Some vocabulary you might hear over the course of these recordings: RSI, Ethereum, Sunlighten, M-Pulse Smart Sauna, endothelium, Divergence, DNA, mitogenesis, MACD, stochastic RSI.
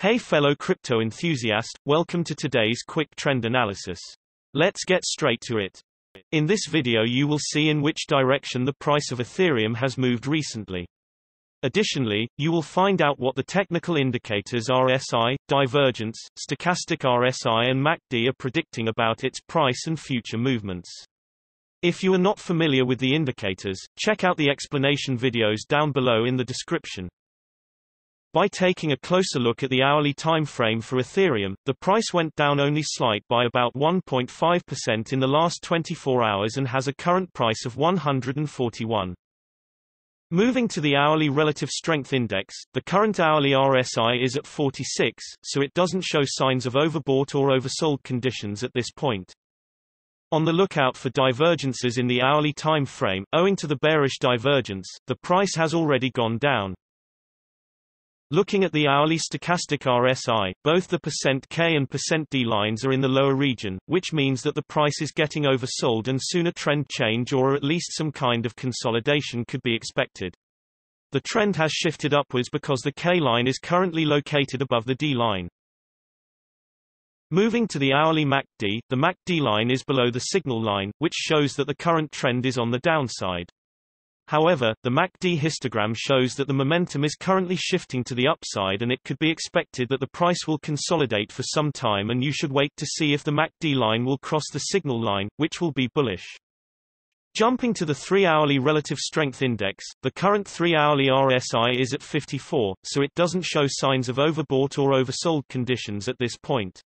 Hey fellow crypto enthusiast, welcome to today's quick trend analysis. Let's get straight to it. In this video you will see in which direction the price of Ethereum has moved recently. Additionally, you will find out what the technical indicators RSI, divergence, stochastic RSI and MACD are predicting about its price and future movements. If you are not familiar with the indicators, check out the explanation videos down below in the description. By taking a closer look at the hourly time frame for Ethereum, the price went down only slightly by about 1.5% in the last 24 hours and has a current price of 141. Moving to the hourly relative strength index, the current hourly RSI is at 46, so it doesn't show signs of overbought or oversold conditions at this point. On the lookout for divergences in the hourly time frame, owing to the bearish divergence, the price has already gone down. Looking at the hourly stochastic RSI, both the %K and %D lines are in the lower region, which means that the price is getting oversold and soon a trend change or at least some kind of consolidation could be expected. The trend has shifted upwards because the K line is currently located above the D line. Moving to the hourly MACD, the MACD line is below the signal line, which shows that the current trend is on the downside. However, the MACD histogram shows that the momentum is currently shifting to the upside and it could be expected that the price will consolidate for some time and you should wait to see if the MACD line will cross the signal line, which will be bullish. Jumping to the 3-hourly relative strength index, the current 3-hourly RSI is at 54, so it doesn't show signs of overbought or oversold conditions at this point.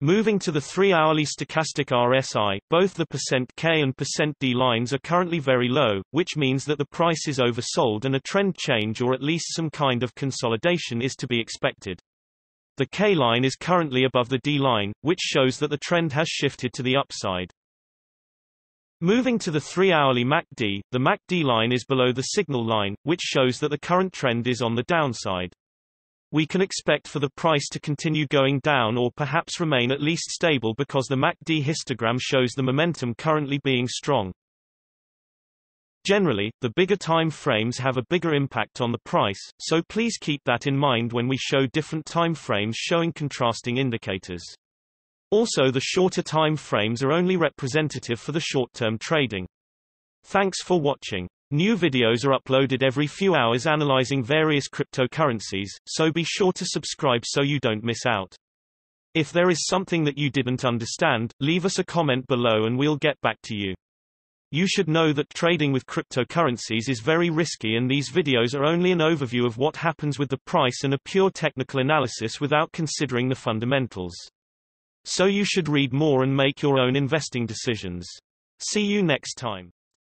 Moving to the 3-hourly stochastic RSI, both the %K and %D lines are currently very low, which means that the price is oversold and a trend change or at least some kind of consolidation is to be expected. The K line is currently above the D line, which shows that the trend has shifted to the upside. Moving to the 3-hourly MACD, the MACD line is below the signal line, which shows that the current trend is on the downside. We can expect for the price to continue going down or perhaps remain at least stable because the MACD histogram shows the momentum currently being strong. Generally, the bigger time frames have a bigger impact on the price, so please keep that in mind when we show different time frames showing contrasting indicators. Also, the shorter time frames are only representative for the short-term trading. Thanks for watching. New videos are uploaded every few hours analyzing various cryptocurrencies, so be sure to subscribe so you don't miss out. If there is something that you didn't understand, leave us a comment below and we'll get back to you. You should know that trading with cryptocurrencies is very risky and these videos are only an overview of what happens with the price and a pure technical analysis without considering the fundamentals. So you should read more and make your own investing decisions. See you next time.